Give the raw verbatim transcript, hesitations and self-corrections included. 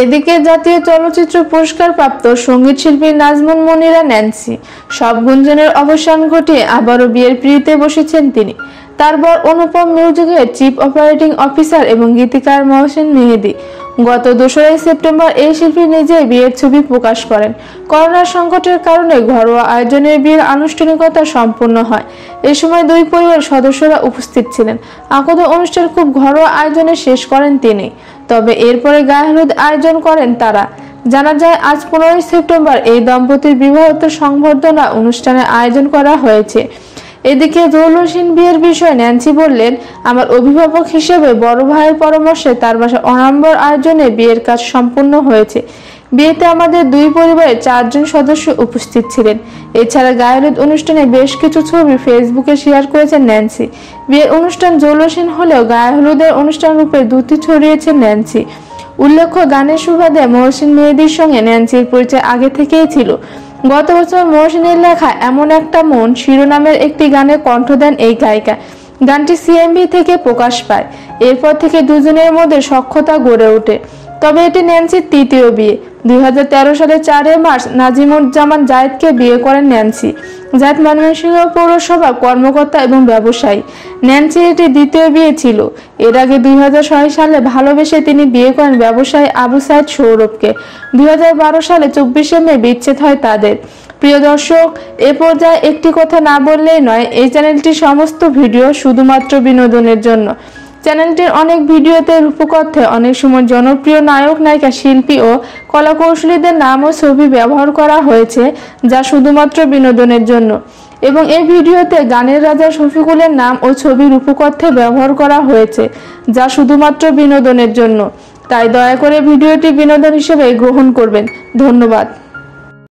এদিকে জাতীয় চলচ্চিত্র পুরস্কার প্রাপ্ত সঙ্গীত শিল্পী নাজমন মনিরা ন্যান্সি সব গুঞ্জনের অবসান ঘটিয়ে আবারও বিয়ের পিঁড়িতে বসেছেন তিনি। তার বর অনুপম মিউজিকের চিফ অপারেটিং অফিসার এবং গীতিকার মোহসিন মেহেদি। গত দোসরা সেপ্টেম্বর এই শিল্পী নিজেই বিয়ের ছবি প্রকাশ করেন। করোনা সংকটের কারণে ঘরোয়া আয়োজনে বিয়ের আনুষ্ঠানিকতা সম্পন্ন হয়। এই সময় দুই পরিবার সদস্যরা উপস্থিত ছিলেন। আগত অনুষ্ঠান খুব ঘরোয়া আয়োজনে শেষ করেন তিনি, তবে এরপরে গায়ে হলুদ আয়োজন করেন তারা। জানা যায় আজ পনেরোই সেপ্টেম্বর এই দম্পতির বিবাহোত্তর সংবর্ধনা অনুষ্ঠানের আয়োজন করা হয়েছে। এদিকে দৌলসীন বিয়ের বিষয়ে ন্যান্সি বললেন, আমার অভিভাবক হিসেবে বড় ভাইয়ের পরামর্শে তার বাসায় অনাম্বর আয়োজনে বিয়ের কাজ সম্পূর্ণ হয়েছে। বিয়েতে আমাদের দুই পরিবারের চারজন সদস্য উপস্থিত ছিলেন। এছাড়া গায়ে হলুদ অনুষ্ঠানে বেশ কিছু ছবি ফেসবুকে শেয়ার করেছেন ন্যান্সি। বিয়ের অনুষ্ঠান দৌলসীন হলেও গায়ে হলুদের অনুষ্ঠান রূপে দুটি ছড়িয়েছেন ন্যান্সি। উল্লেখ্য, গানের সুবাদে মোহসিন মেহেদির সঙ্গে ন্যান্সির পরিচয় আগে থেকেই ছিল। গত বছর মোহসিনের লেখা এমন একটা মন শিরোনামের একটি গানে কণ্ঠ দেন এই গায়িকা। গানটি সিএমবি থেকে প্রকাশ পায়। এরপর থেকে দুজনের মধ্যে সখ্যতা গড়ে ওঠে। তবে এটি ন্যান্সির তৃতীয় বিয়ে। দুই হাজার তেরো সালের চারই মার্চ নাজিমুজ্জামান জায়েদকে বিয়ে করেন ন্যান্সি। জায়েদ ময়মনসিংহ পৌরসভার কর্মকর্তা এবং ব্যবসায়ী। ন্যান্সির এটি দ্বিতীয় বিয়ে ছিল। এর আগে দুই হাজার ছয় সালে ভালোবেসে তিনি বিয়ে করেন ব্যবসায়ী আবু সায়েদ সৌরভকে। দুই হাজার বারো সালে চব্বিশে মে বিচ্ছেদ হয় তাদের। প্রিয় দর্শক, এ পর্যায়ে একটি কথা না বললেই নয়, এই চ্যানেলটির সমস্ত ভিডিও শুধুমাত্র বিনোদনের জন্য। চ্যানেলটির অনেক ভিডিওতে রূপকথ্যে অনেক সময় জনপ্রিয় নায়ক নায়িকা, শিল্পী ও কলাকৌশলীদের নাম ও ছবি ব্যবহার করা হয়েছে, যা শুধুমাত্র বিনোদনের জন্য। এবং এই ভিডিওতে গানের রাজা শফিকুলের নাম ও ছবি রূপকথ্যে ব্যবহার করা হয়েছে, যা শুধুমাত্র বিনোদনের জন্য। তাই দয়া করে ভিডিওটি বিনোদন হিসেবে গ্রহণ করবেন। ধন্যবাদ।